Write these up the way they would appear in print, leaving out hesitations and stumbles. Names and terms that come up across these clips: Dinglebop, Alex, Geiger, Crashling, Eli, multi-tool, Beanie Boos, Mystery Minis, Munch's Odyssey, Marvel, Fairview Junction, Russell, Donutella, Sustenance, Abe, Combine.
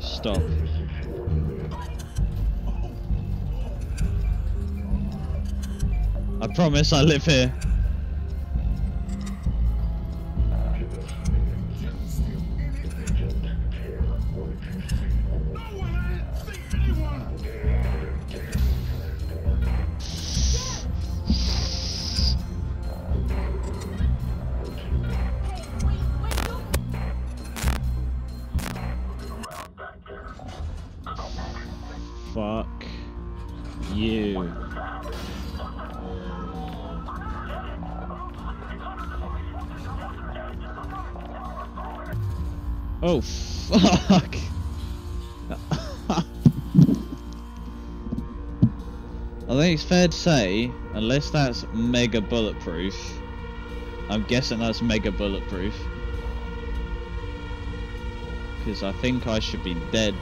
Just stop. I promise I live here. Fuck you. Oh fuck. I think it's fair to say, unless that's mega bulletproof, I'm guessing that's mega bulletproof, because I think I should be dead.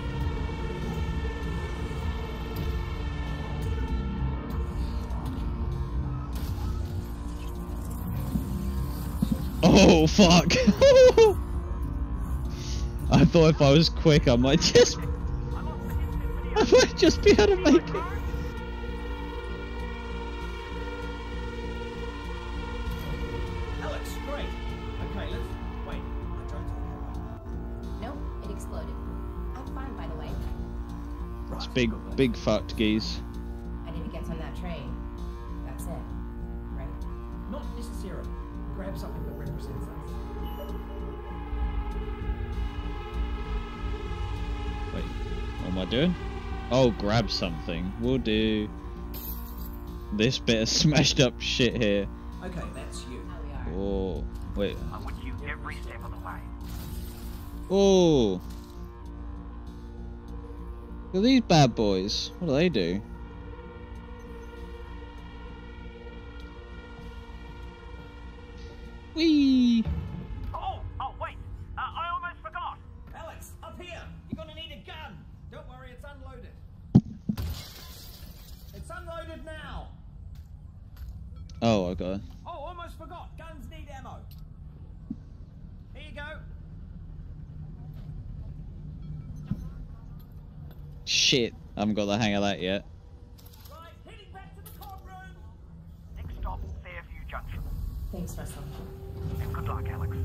Oh fuck! I thought if I was quick, I might just be able to make it. Alex, great. Okay, let's wait. I tried to. Nope, it exploded. I'm fine, by the way. It's big fucked geese. I need to get on that train. That's it, right? Not necessarily. Grab something that represents us. Wait, what am I doing? Oh, grab something. We'll do this bit of smashed up shit here. Okay, that's you. Oh, wait. I'm with you every step of the way. Oh. Look at these bad boys. What do they do? Whee! Oh wait! I almost forgot! Alex, up here! You're gonna need a gun! Don't worry, it's unloaded. It's unloaded now! Oh, okay. Oh, almost forgot! Guns need ammo! Here you go! Shit, I haven't got the hang of that yet. Right, heading back to the comm room! Next stop, Fairview Junction. Thanks, Russell. And good luck, Alex.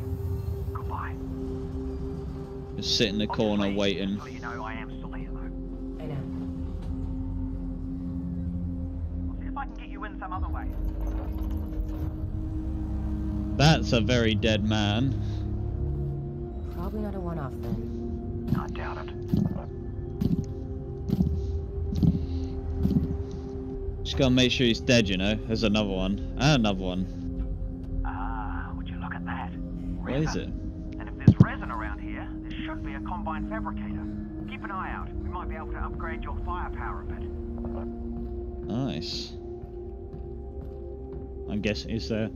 Goodbye. Just sit in the corner waiting. So you know I am still here, though. I know. I'll see if I can get you in some other way. That's a very dead man. Probably not a one-off then. I doubt it. Just gotta make sure he's dead, you know. There's another one. And another one. Where is it? And if there's resin around here, there should be a Combine fabricator. Keep an eye out. We might be able to upgrade your firepower a bit. Nice. I'm guessing is there.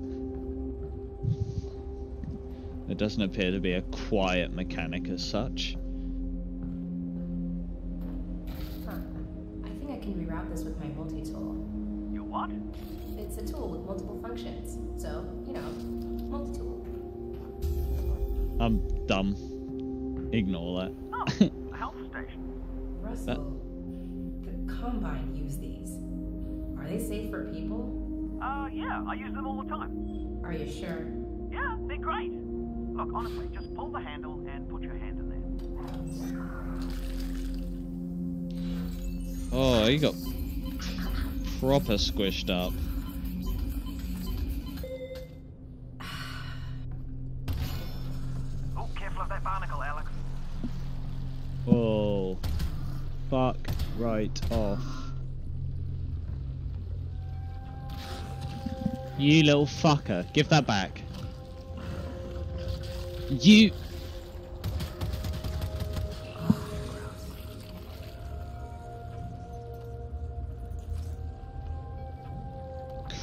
There doesn't appear to be a quiet mechanic as such. Huh. I think I can reroute this with my multi-tool. Your what? It's a tool with multiple functions. So, you know, multi-tool. I'm dumb. Ignore that. Oh, a health station. Russell, the Combine use these. Are they safe for people? Yeah, I use them all the time. Are you sure? Yeah, they're great. Look, honestly, just pull the handle and put your hand in there. Oh, you got proper squished up. Oh, fuck right off. You little fucker, give that back. You.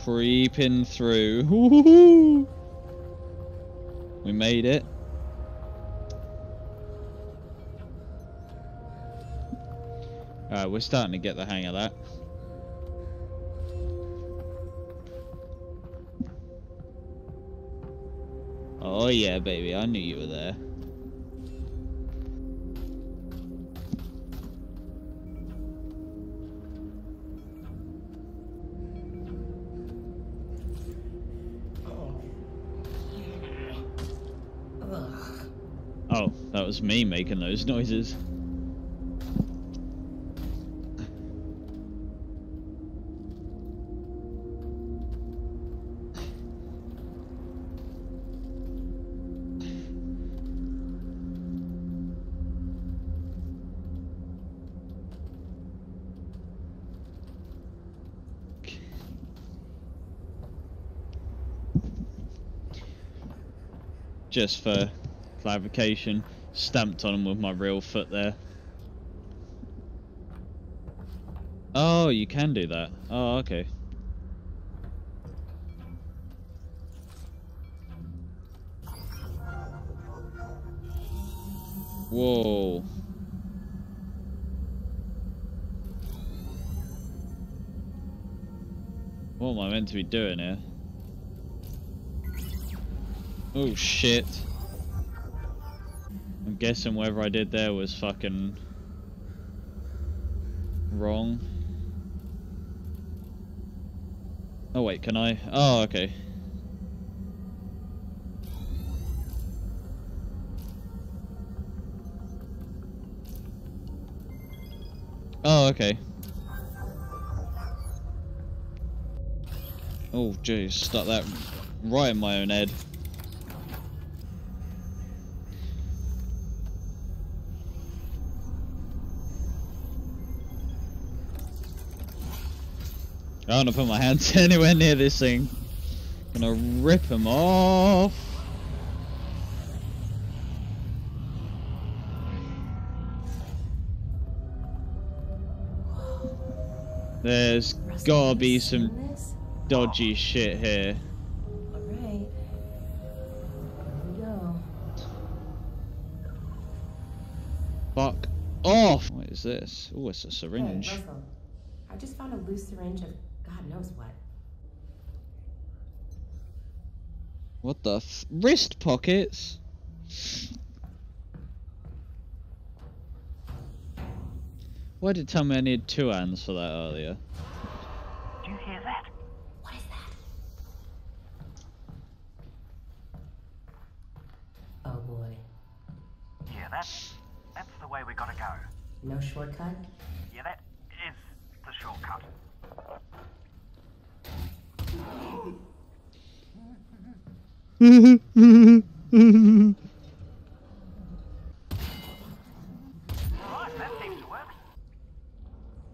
Creeping through. Woo-hoo-hoo. We made it. Alright, we're starting to get the hang of that. Oh yeah, baby, I knew you were there. that was me making those noises. Just for clarification, stamped on him with my real foot there. Oh, you can do that. Oh, okay. Whoa. What am I meant to be doing here? Oh shit. I'm guessing whatever I did there was fucking wrong. Oh wait, can I? Oh, okay. Oh, okay. Oh jeez, stuck that right in my own head. I don't want to put my hands anywhere near this thing. I'm gonna rip them off. There's gotta be some dodgy shit here. Alright. Here we go. Fuck off! What is this? Oh, it's a syringe. Hey, Russell, I just found a loose syringe of God knows what. What the f- wrist pockets? Why did you tell me I need two hands for that earlier? Do you hear that? What is that? Oh boy. Yeah, that's the way we gotta go. No shortcut? Yeah, that is the shortcut. Right, that seems to work.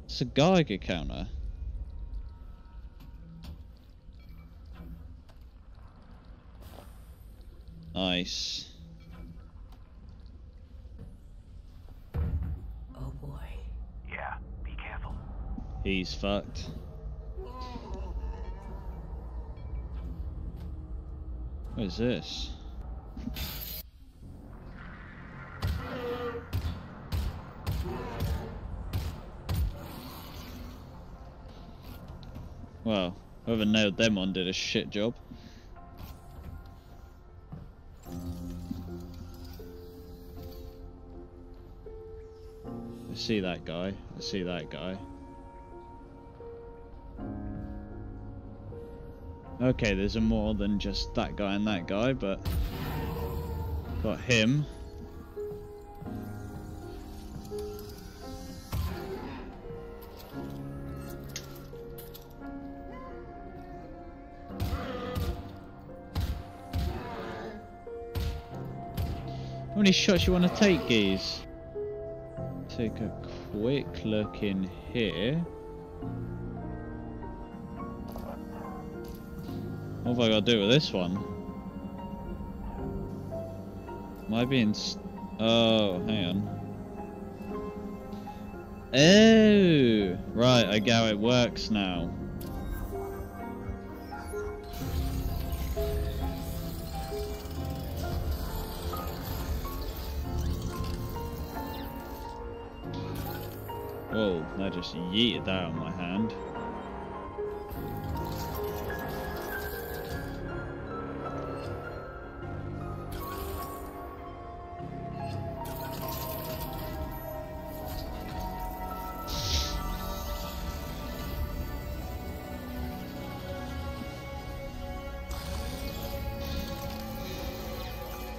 It's a Geiger counter. Nice. Oh boy. Yeah, be careful. He's fucked. What is this? Well, whoever nailed them on did a shit job. I see that guy. I see that guy. Okay, there's a more than just that guy and that guy, but got him. How many shots you want to take, geez? Take a quick look in here. What have I got to do with this one? Am I being oh, hang on. Oh! Right, I get how it works now. Whoa, I just yeeted that out of my hand.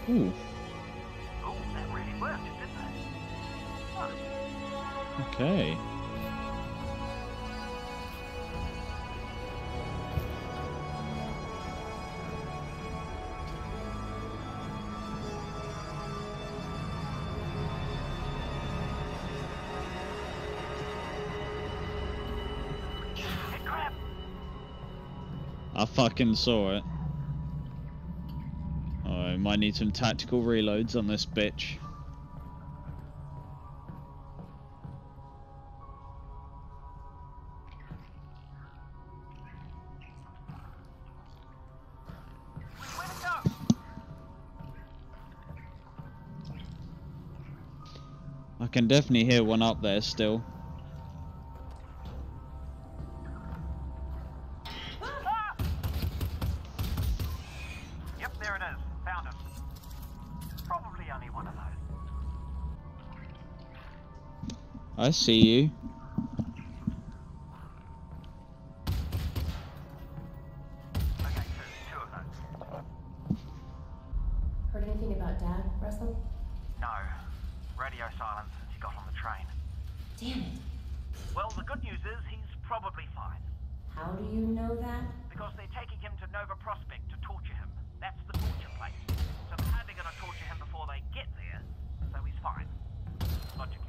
Ooh. Oh, that really worked. Okay. I fucking saw it. Oh, I might need some tactical reloads on this bitch. I can definitely hear one up there still. I see you. Okay, two of those. Heard anything about Dad, Russell? No. Radio silence since he got on the train. Damn it. Well, the good news is he's probably fine. How do you know that? Because they're taking him to Nova Prospect to torture him. That's the torture place. So they're hardly going to torture him before they get there, so he's fine. Logically.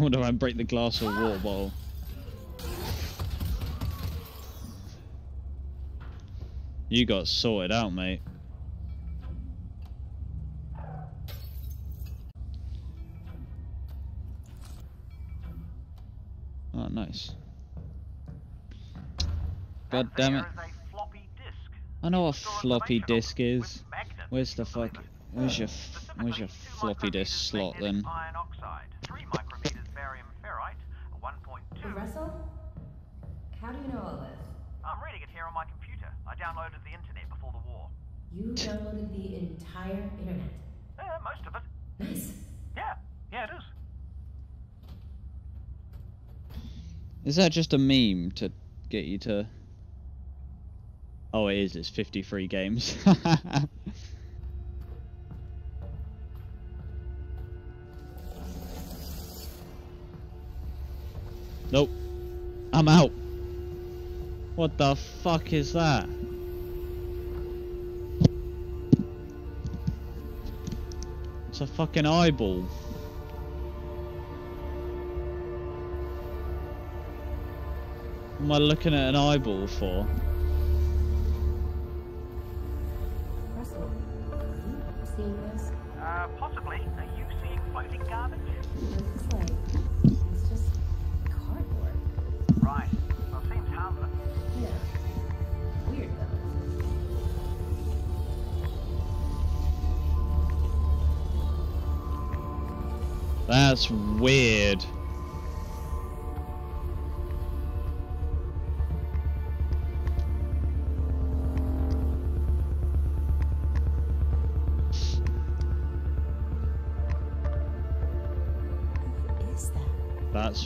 Or do I break the glass or water bottle? You got sorted out, mate. Oh, nice. God damn it. I know what floppy disk is. Where's the fuck? Where's your floppy disk slot then? Russell, how do you know all this? I'm reading it here on my computer. I downloaded the internet before the war. You downloaded the entire internet? Most of it. Nice. Yeah, it is. Is that just a meme to get you to... Oh, it is. It's 53 games. Nope. I'm out. What the fuck is that? It's a fucking eyeball. What am I looking at an eyeball for? Russell, are you seeing this? Possibly. Are you seeing floating garbage? Right. Well, it seems harmless. Yeah. Weird though. That's weird. What is that? That's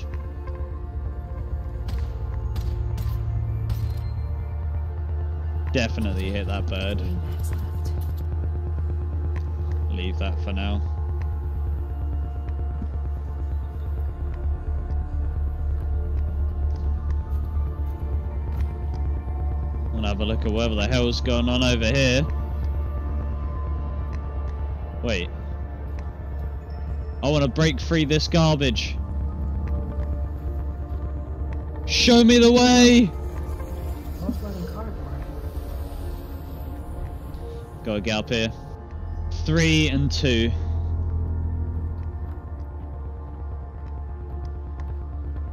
definitely hit that bird. Leave that for now. We'll have a look at whatever the hell's going on over here. Wait. I want to break free this garbage. Show me the way! Gotta get up here. 3 and 2.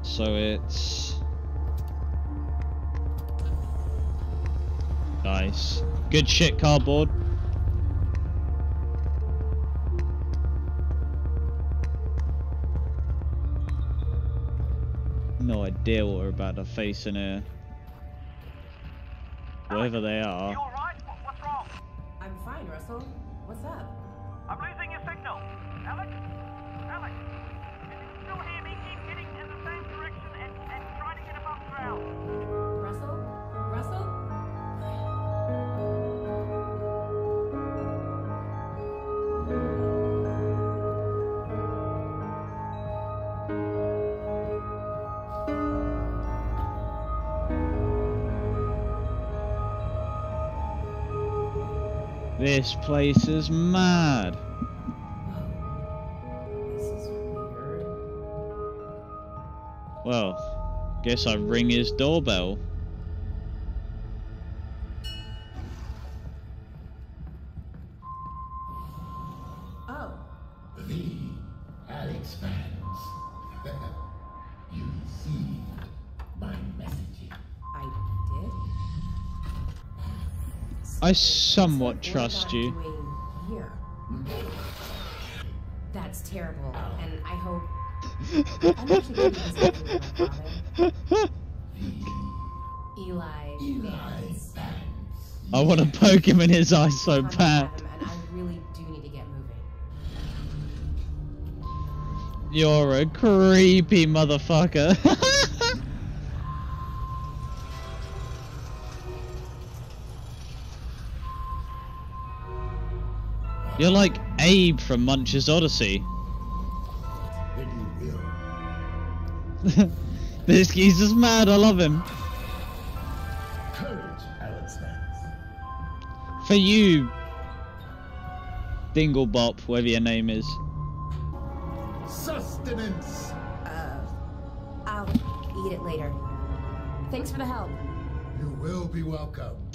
So it's... Nice. Good shit, cardboard. No idea what we're about to face in here. Wherever they are. Russell, what's up? I'm losing your signal. Alex, if you can still hear me, keep heading in the same direction and try to get above ground. Russell? This place is mad. This is weird. Well, guess I ring his doorbell. Oh. The Alex fans. You received my messaging. I did? I somewhat trust you. Here. That's terrible, and I hope. I'm actually going to Eli fans. I want to poke him in his eye so bad. And I really do need to get moving. You're a creepy motherfucker. You're like Abe from Munch's Odyssey. This geezer's mad, I love him. Courage, Alex. For you, Dinglebop, whatever your name is. Sustenance! I'll eat it later. Thanks for the help. You will be welcome.